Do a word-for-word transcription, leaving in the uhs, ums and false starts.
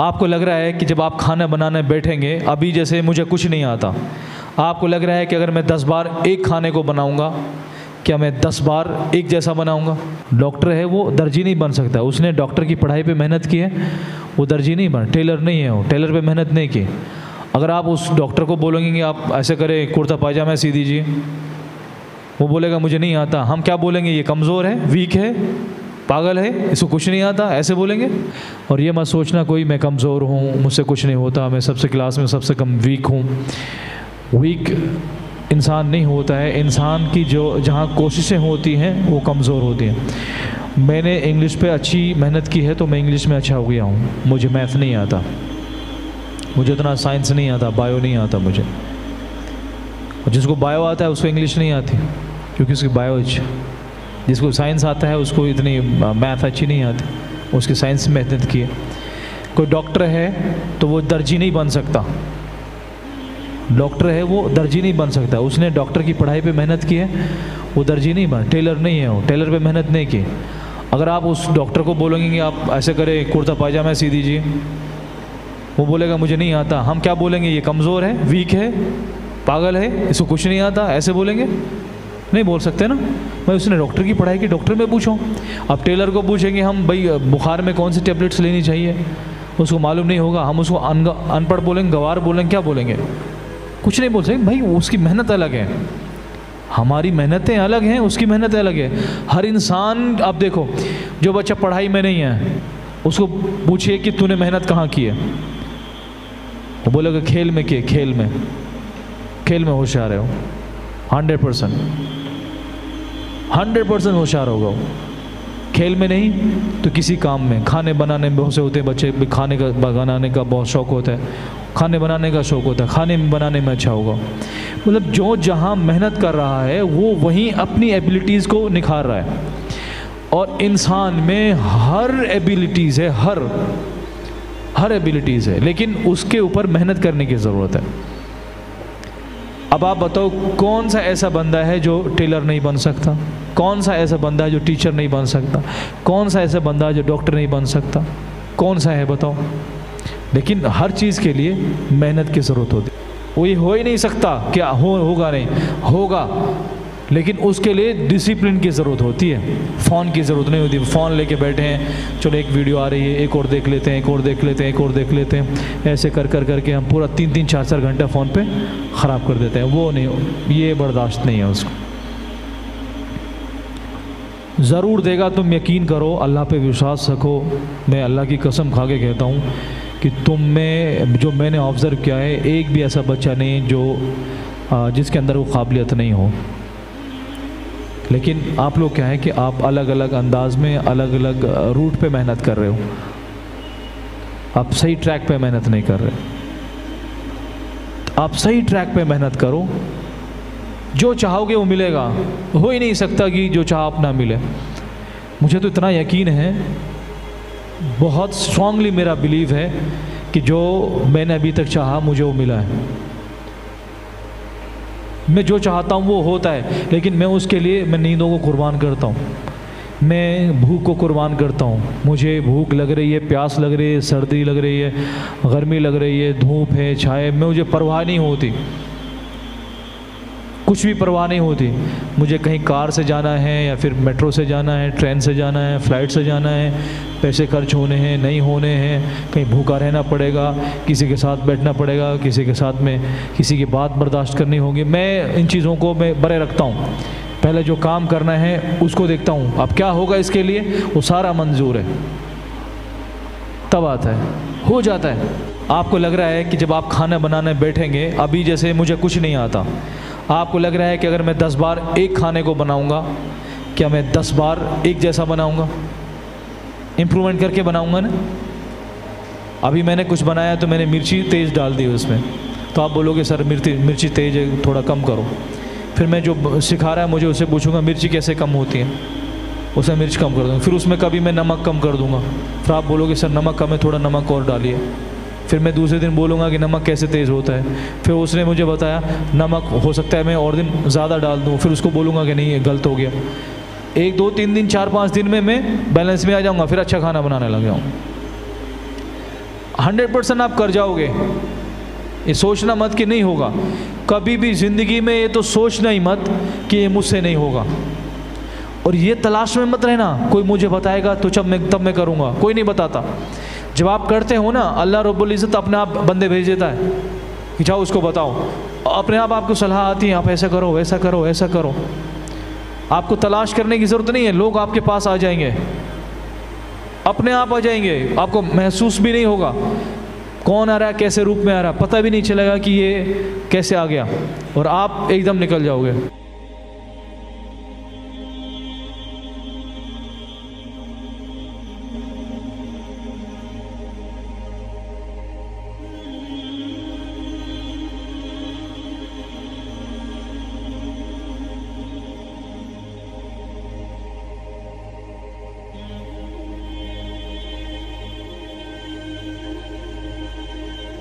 आपको लग रहा है कि जब आप खाना बनाने बैठेंगे, अभी जैसे मुझे कुछ नहीं आता, आपको लग रहा है कि अगर मैं दस बार एक खाने को बनाऊंगा, क्या मैं दस बार एक जैसा बनाऊंगा? डॉक्टर है वो दर्जी नहीं बन सकता, उसने डॉक्टर की पढ़ाई पे मेहनत की है, वो दर्जी नहीं बन, टेलर नहीं है, वो टेलर पे मेहनत नहीं की। अगर आप उस डॉक्टर को बोलेंगे कि आप ऐसे करें कुर्ता पायजामा सी दीजिए, वो बोलेगा मुझे नहीं आता। हम क्या बोलेंगे? ये कमज़ोर है, वीक है, पागल है, इसको कुछ नहीं आता, ऐसे बोलेंगे। और ये मत सोचना कोई मैं कमज़ोर हूँ, मुझसे कुछ नहीं होता, मैं सबसे क्लास में सबसे कम वीक हूँ। वीक इंसान नहीं होता है, इंसान की जो जहाँ कोशिशें होती हैं वो कमज़ोर होती हैं। मैंने इंग्लिश पे अच्छी मेहनत की है तो मैं इंग्लिश में अच्छा हो गया हूँ। मुझे मैथ नहीं आता, मुझे इतना साइंस नहीं आता, बायो नहीं आता मुझे। और जिसको बायो आता है उसको इंग्लिश नहीं आती क्योंकि उसकी बायो अच्छी। जिसको साइंस आता है उसको इतनी मैथ अच्छी नहीं आती, उसकी साइंस में मेहनत की है। कोई डॉक्टर है तो वो दर्जी नहीं बन सकता, डॉक्टर है वो दर्जी नहीं बन सकता, उसने डॉक्टर की पढ़ाई पे मेहनत की है, वो दर्जी नहीं बन, टेलर नहीं है, वो टेलर पे मेहनत नहीं की। अगर आप उस डॉक्टर को बोलेंगे कि आप ऐसे करें कुर्ता पायजामा सी दीजिए, वो बोलेगा मुझे नहीं आता। हम क्या बोलेंगे? ये कमज़ोर है, वीक है, पागल है, इसको कुछ नहीं आता, ऐसे बोलेंगे? नहीं बोल सकते ना। भाई उसने डॉक्टर की पढ़ाई की, डॉक्टर में पूछो। अब टेलर को पूछेंगे हम, भाई बुखार में कौन सी टेबलेट्स लेनी चाहिए, उसको मालूम नहीं होगा। हम उसको अनपढ़ बोलेंगे, गवार बोलेंगे, क्या बोलेंगे? कुछ नहीं बोल सकते भाई, उसकी मेहनत अलग है, हमारी मेहनतें अलग हैं, उसकी मेहनत अलग है। हर इंसान, आप देखो जो बच्चा पढ़ाई में नहीं है उसको पूछिए कि तूने मेहनत कहाँ की है, वो बोलेगा खेल में की है, खेल में, खेल में होशियार है वो, हंड्रेड परसेंट हंड्रेड परसेंट होशियार होगा वो। खेल में नहीं तो किसी काम में, खाने बनाने में, बहुत से होते हैं बच्चे भी खाने का बनाने का बहुत शौक़ होता है, खाने बनाने का शौक़ होता है, खाने बनाने में अच्छा होगा। मतलब जो जहाँ मेहनत कर रहा है वो वहीं अपनी एबिलिटीज़ को निखार रहा है। और इंसान में हर एबिलिटीज़ है, हर हर एबिलिटीज़ है, लेकिन उसके ऊपर मेहनत करने की ज़रूरत है। अब आप बताओ कौन सा ऐसा बंदा है जो टेलर नहीं बन सकता, कौन सा ऐसा बंदा है जो टीचर नहीं बन सकता, कौन सा ऐसा बंदा है जो डॉक्टर नहीं बन सकता, कौन सा है बताओ? लेकिन हर चीज़ के लिए मेहनत की ज़रूरत होती है। वो ये हो ही नहीं सकता क्या हो, होगा नहीं होगा, लेकिन उसके लिए डिसिप्लिन की ज़रूरत होती है। फ़ोन की ज़रूरत नहीं होती, फ़ोन लेके बैठे हैं, चलो एक वीडियो आ रही है, एक और देख लेते हैं, एक और देख लेते हैं, एक और देख लेते हैं, ऐसे कर कर करके हम पूरा तीन तीन चार चार घंटा फ़ोन पे ख़राब कर देते हैं। वो नहीं, ये बर्दाश्त नहीं है उसको। ज़रूर देगा, तुम यकीन करो, अल्लाह पे विश्वास रखो। मैं अल्लाह की कसम खा के कहता हूँ कि तुम में जो मैंने ऑब्ज़र्व किया है, एक भी ऐसा बच्चा नहीं जो जिसके अंदर वो काबिलियत नहीं हो। लेकिन आप लोग क्या है कि आप अलग अलग अंदाज में, अलग अलग रूट पे मेहनत कर रहे हो, आप सही ट्रैक पे मेहनत नहीं कर रहे। आप सही ट्रैक पे मेहनत करो, जो चाहोगे वो मिलेगा। हो ही नहीं सकता कि जो चाह आप ना मिले। मुझे तो इतना यकीन है, बहुत स्ट्रांगली मेरा बिलीव है कि जो मैंने अभी तक चाहा मुझे वो मिला है। मैं जो चाहता हूँ वो होता है, लेकिन मैं उसके लिए मैं नींदों को कुर्बान करता हूँ, मैं भूख को कुर्बान करता हूँ। मुझे भूख लग रही है, प्यास लग रही है, सर्दी लग रही है, गर्मी लग रही है, धूप है, छाए, मैं मुझे परवाह नहीं होती, कुछ भी परवाह नहीं होती। मुझे कहीं कार से जाना है या फिर मेट्रो से जाना है, ट्रेन से जाना है, फ़्लाइट से जाना है, पैसे खर्च होने हैं नहीं होने हैं, कहीं भूखा रहना पड़ेगा, किसी के साथ बैठना पड़ेगा, किसी के साथ में किसी की बात बर्दाश्त करनी होगी, मैं इन चीज़ों को मैं बरे रखता हूँ। पहले जो काम करना है उसको देखता हूँ, अब क्या होगा इसके लिए वो सारा मंजूर है, तब आता है, हो जाता है। आपको लग रहा है कि जब आप खाना बनाने बैठेंगे, अभी जैसे मुझे कुछ नहीं आता, आपको लग रहा है कि अगर मैं दस बार एक खाने को बनाऊंगा, क्या मैं दस बार एक जैसा बनाऊंगा? इम्प्रूवमेंट करके बनाऊंगा ना। अभी मैंने कुछ बनाया तो मैंने मिर्ची तेज़ डाल दी उसमें, तो आप बोलोगे सर मिर्ची मिर्ची तेज़ है, थोड़ा कम करो। फिर मैं जो सिखा रहा है मुझे उससे पूछूंगा मिर्ची कैसे कम होती है, उसमें मिर्च कम कर दूँगा। फिर उसमें कभी मैं नमक कम कर दूँगा, फिर आप बोलोगे सर नमक कम है, थोड़ा नमक और डालिए। फिर मैं दूसरे दिन बोलूँगा कि नमक कैसे तेज़ होता है, फिर उसने मुझे बताया नमक हो सकता है मैं और दिन ज़्यादा डाल दूँ, फिर उसको बोलूँगा कि नहीं ये गलत हो गया। एक दो तीन दिन, चार पाँच दिन में मैं बैलेंस में आ जाऊँगा, फिर अच्छा खाना बनाने लग जाऊँगा। हंड्रेड परसेंट आप कर जाओगे। ये सोचना मत कि नहीं होगा, कभी भी ज़िंदगी में ये तो सोचना ही मत कि ये मुझसे नहीं होगा। और ये तलाश में मत रहना कोई मुझे बताएगा तो जब मैं तब मैं करूँगा, कोई नहीं बताता। जब आप करते हो ना, अल्लाह रब्बुल इज़्ज़त अपने आप बंदे भेज देता है कि जाओ उसको बताओ, अपने आप आपको सलाह आती है, आप ऐसा करो वैसा करो ऐसा करो। आपको तलाश करने की ज़रूरत नहीं है, लोग आपके पास आ जाएंगे, अपने आप आ जाएंगे, आपको महसूस भी नहीं होगा कौन आ रहा है, कैसे रूप में आ रहा है, पता भी नहीं चलेगा कि ये कैसे आ गया, और आप एकदम निकल जाओगे।